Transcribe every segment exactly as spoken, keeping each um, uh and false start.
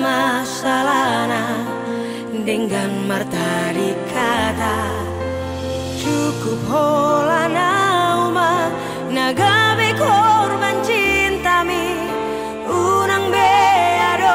masalahna dengan marta dikata cukup holana uma nagabe korban cinta mi unang beado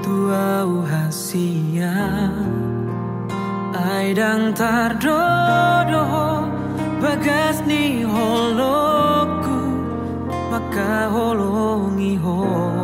Tuhan.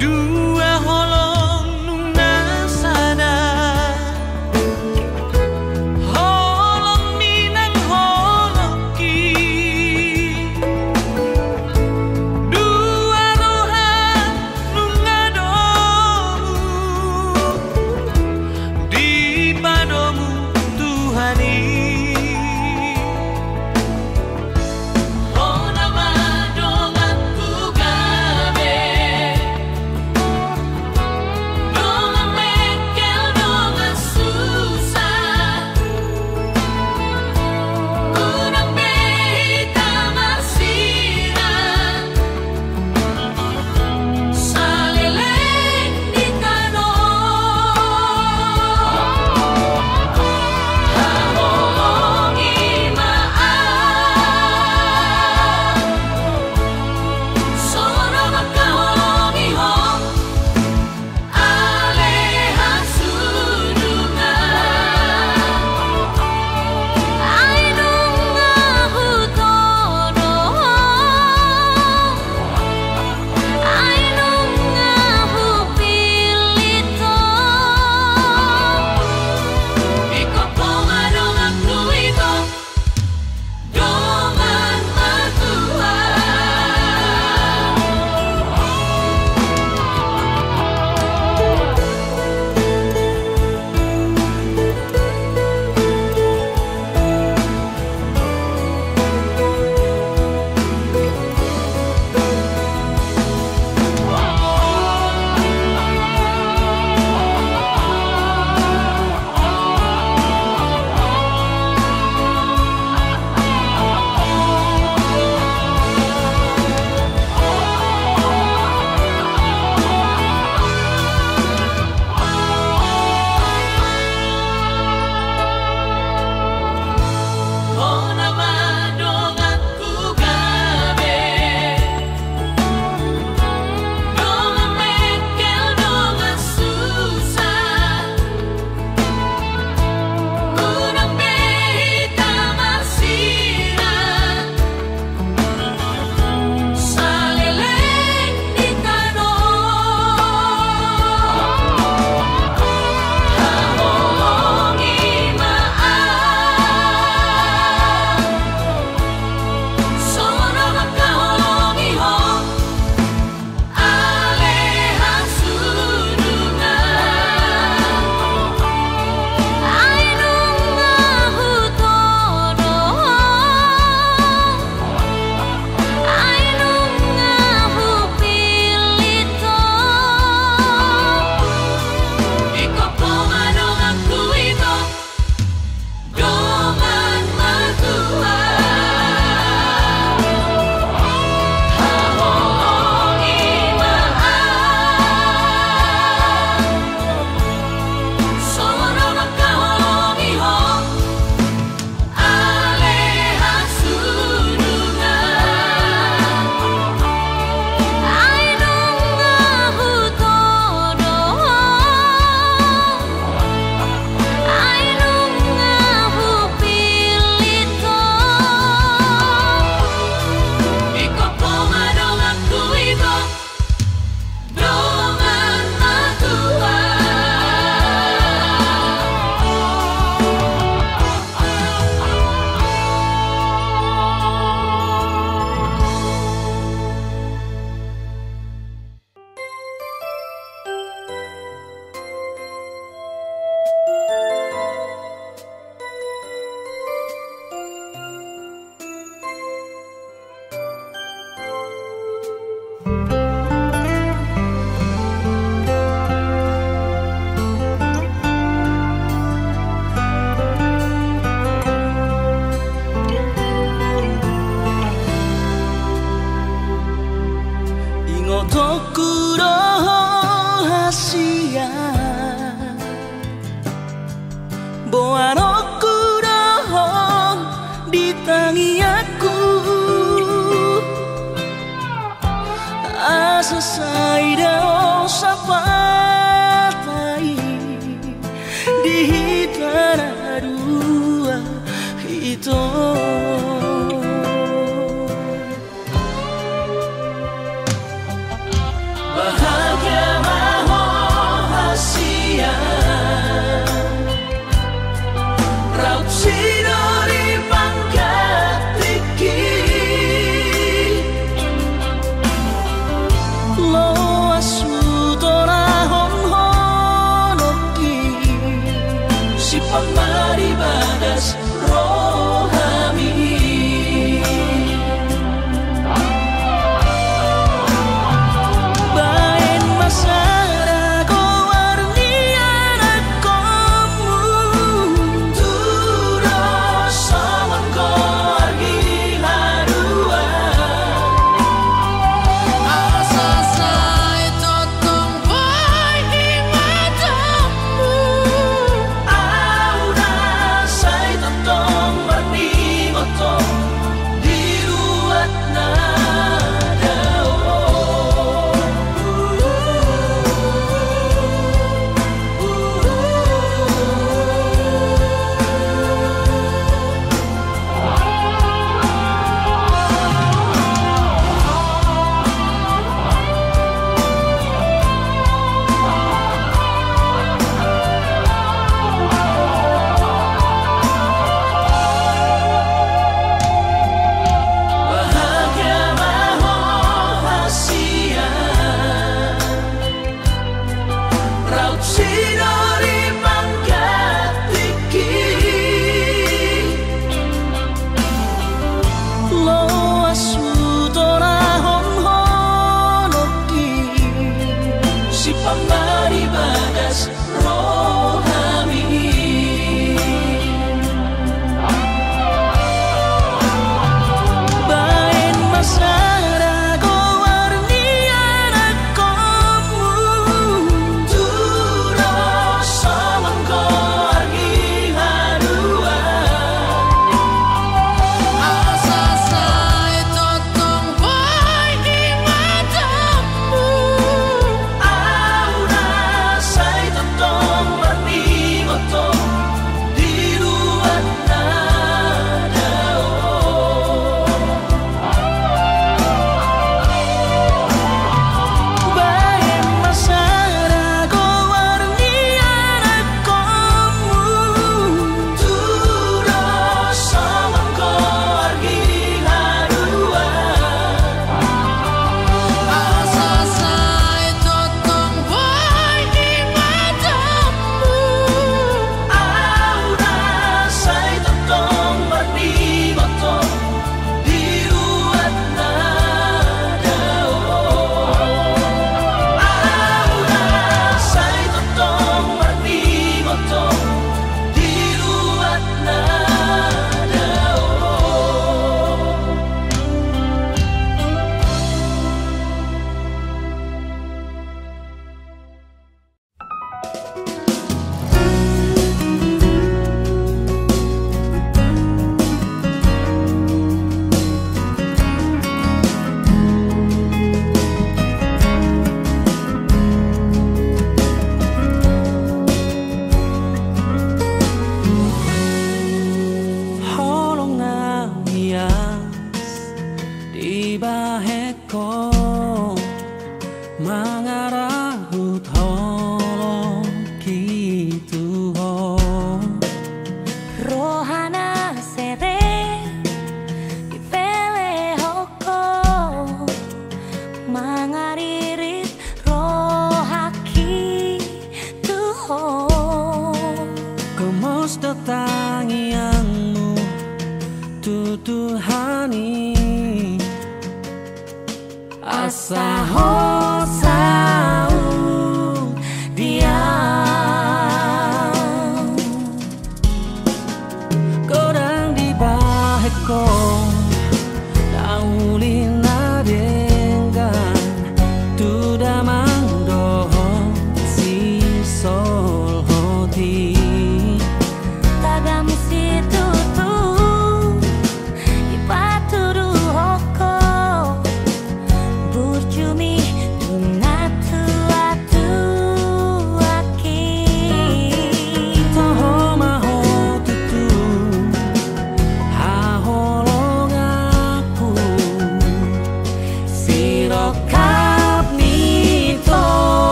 dua holong nung nasana, holong minang holong ki, dua rohan nung ngadomu, di padamu Tuhani. Bahagia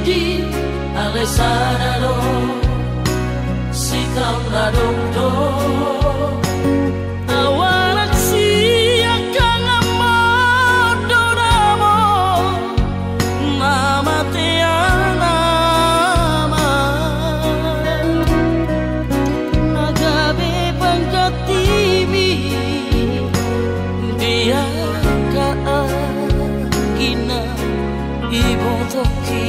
janji ale sanado si kau ladong do awarak si akan amado namo mama tiana ma nagabe pangkatimi dia kaagina ibu toki.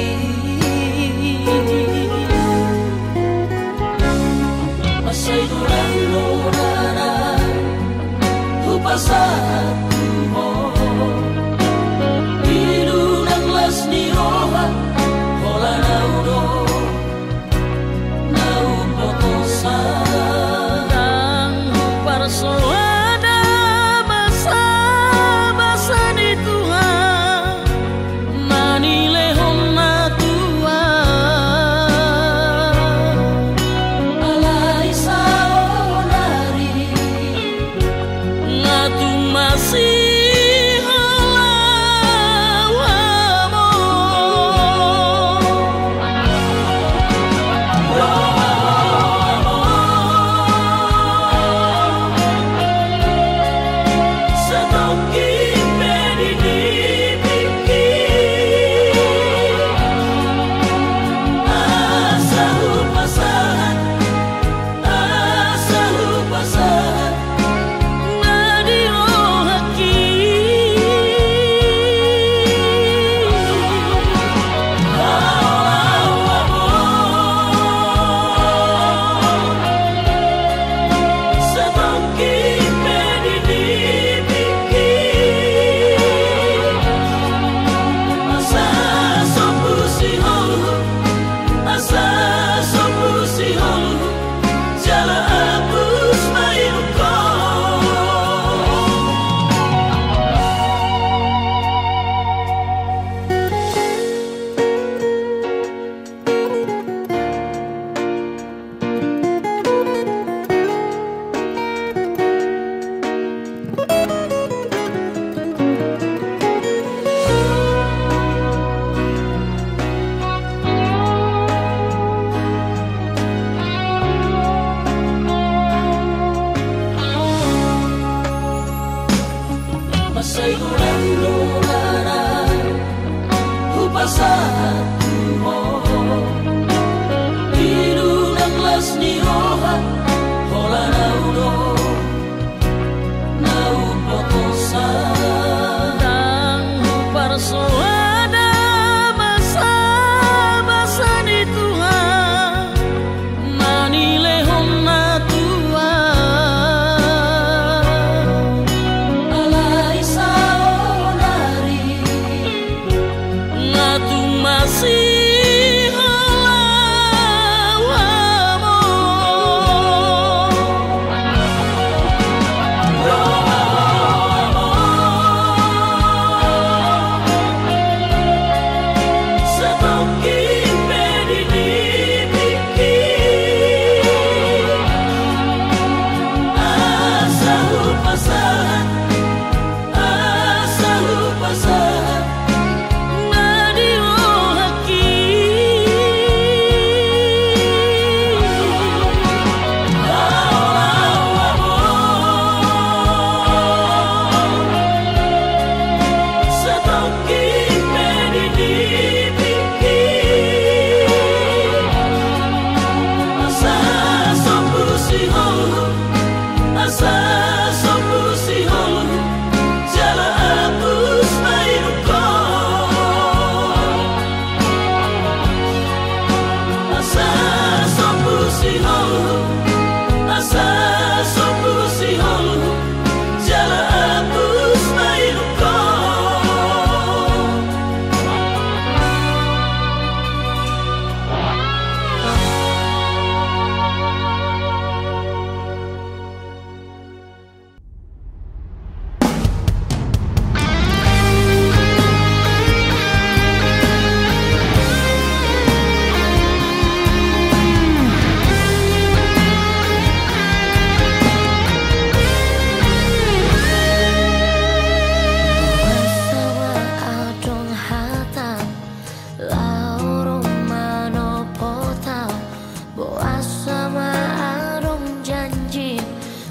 Boas sama arum janji,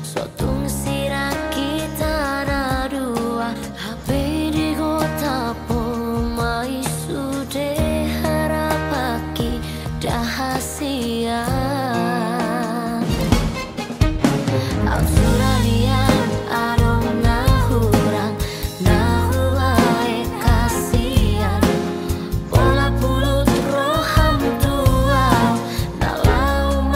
sotung sirah kita ada dua. Habe di gota pomai sude harapaki dahasia. Kasih pola pulut roham tua, nalau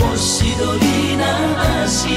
Posidonina así.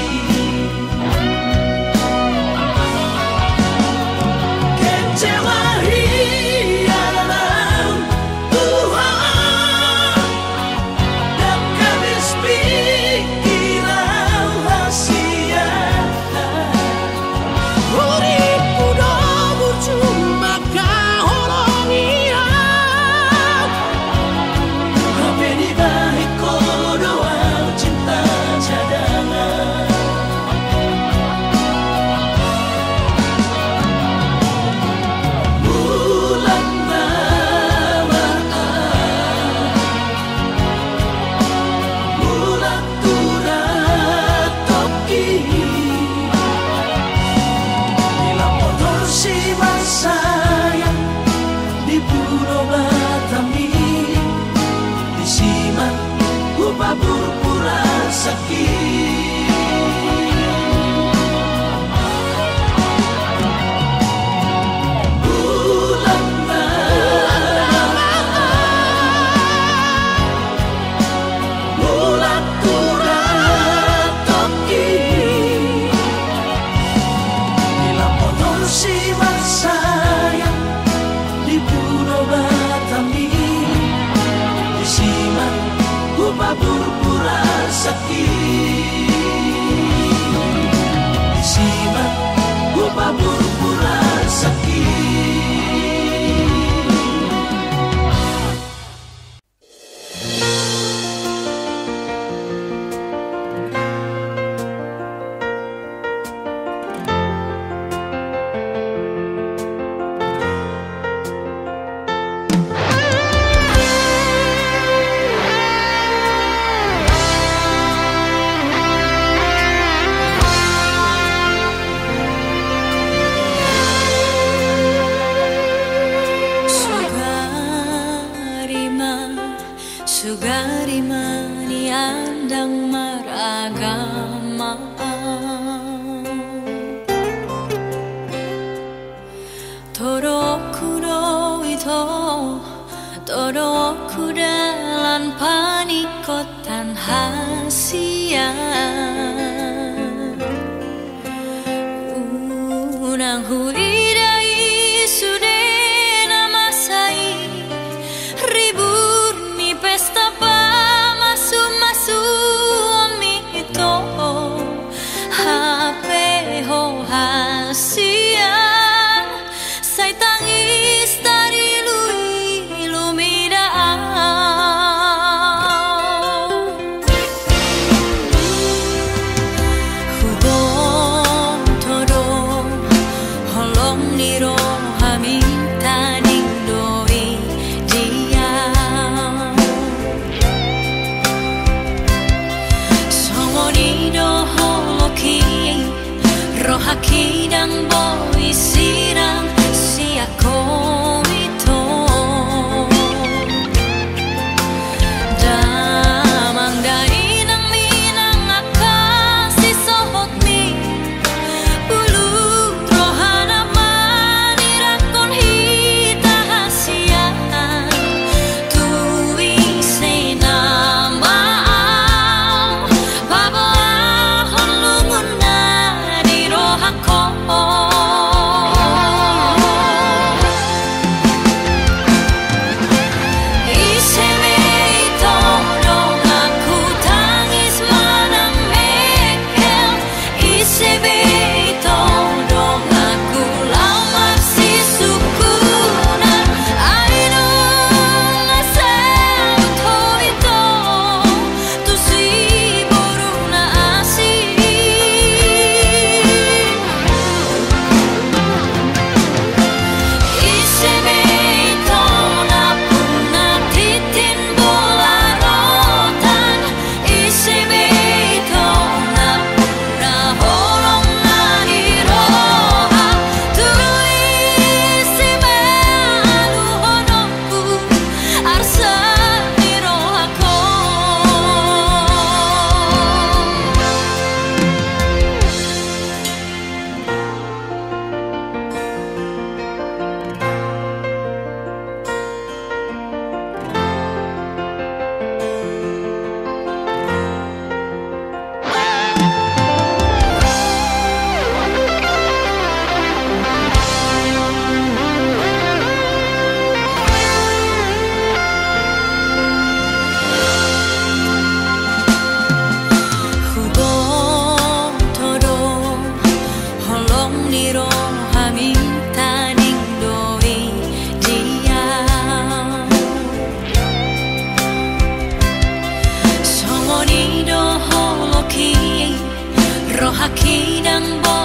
Di hadapanku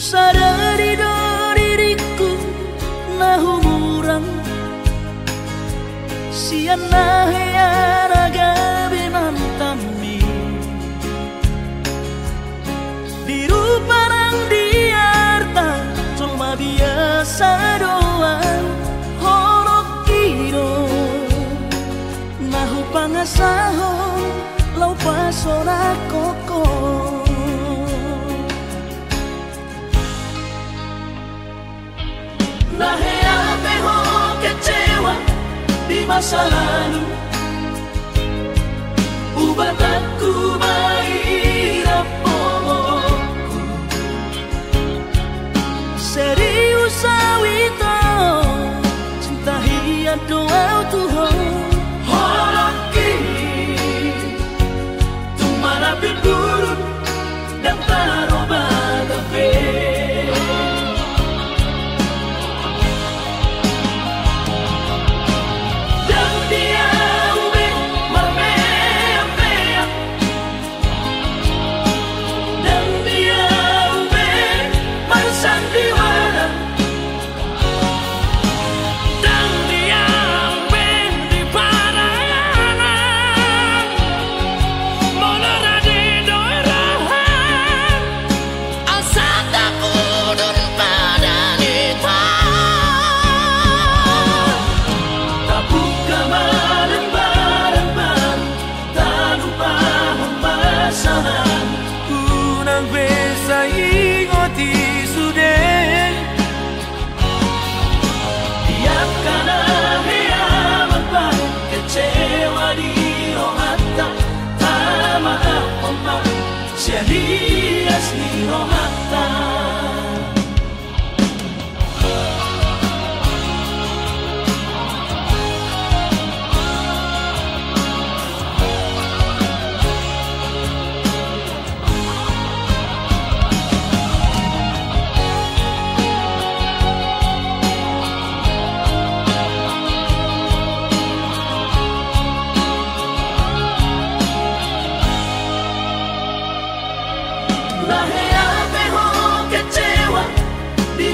sadari do diriku na humurang sian na hearaga binantami di ruparang diarta cuma biasa doang horok kiro nahu pangasahon lau pasona kokoh. Nahea peho kecewa di masa lalu, ubatanku baira pohonku serius awito cinta hian doa Tuhan horaki tumara pipurun dan taroba tepi.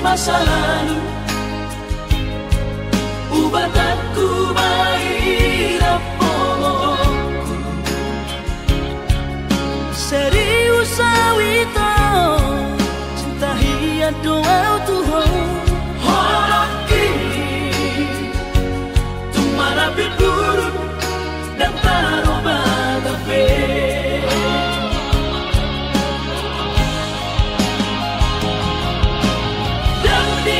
Masa lalu ubatanku baira pohonku serius awito cinta hian doa Tuhan horaki tumara pipurun dan taroba tepi. Dang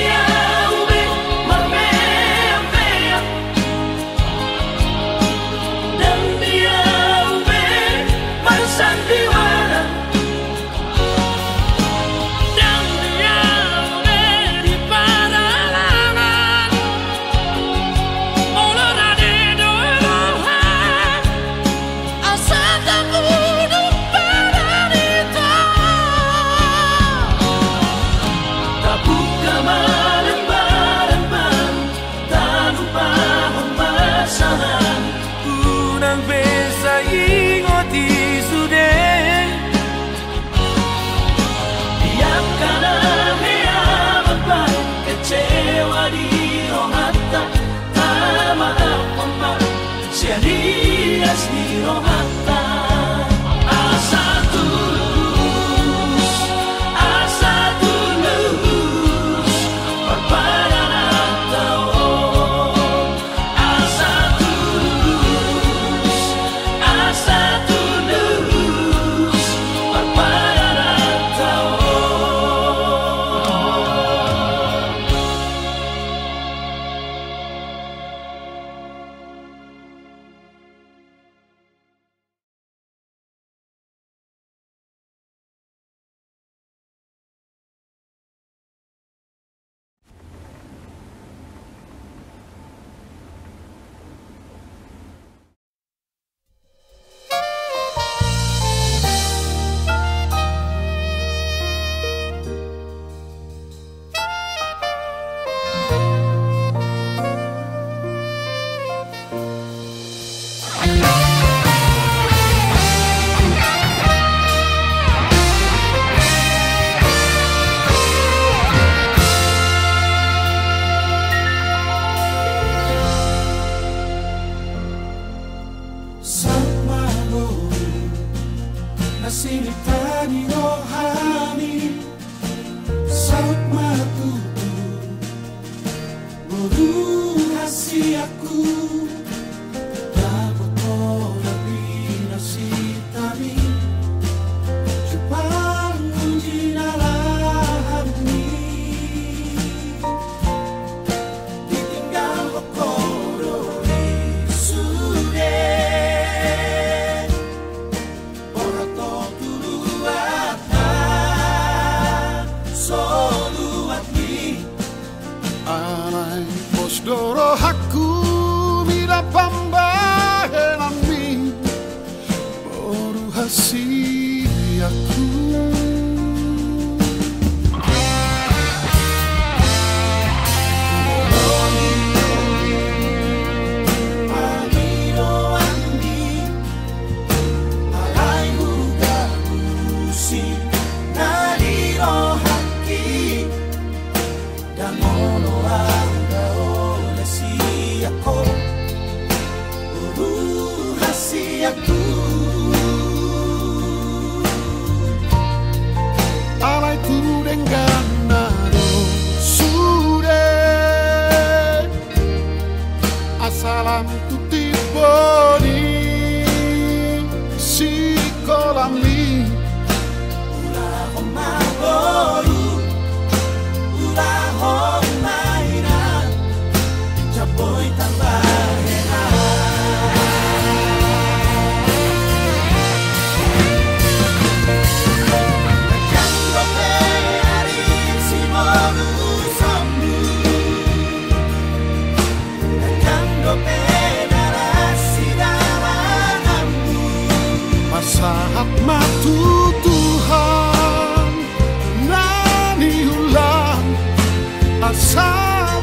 Saat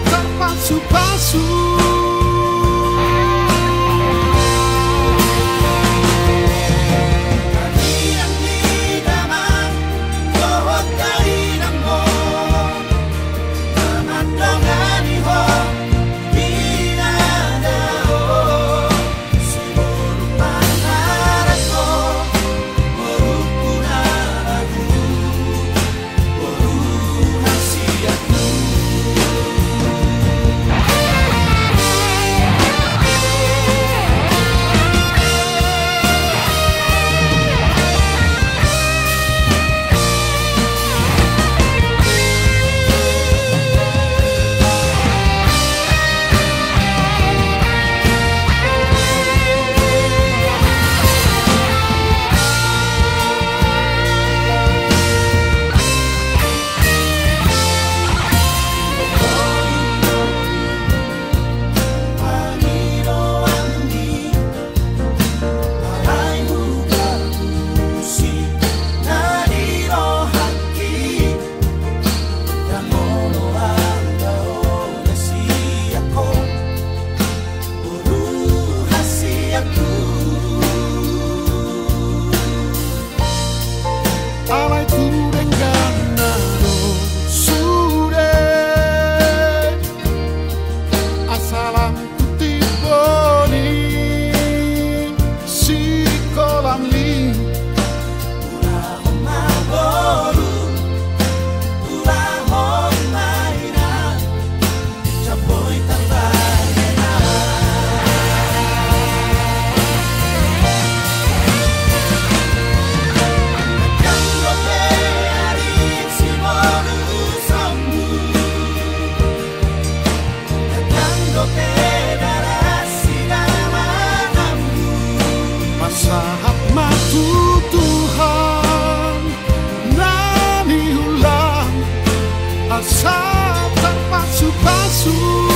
tanpa pasu-pasu.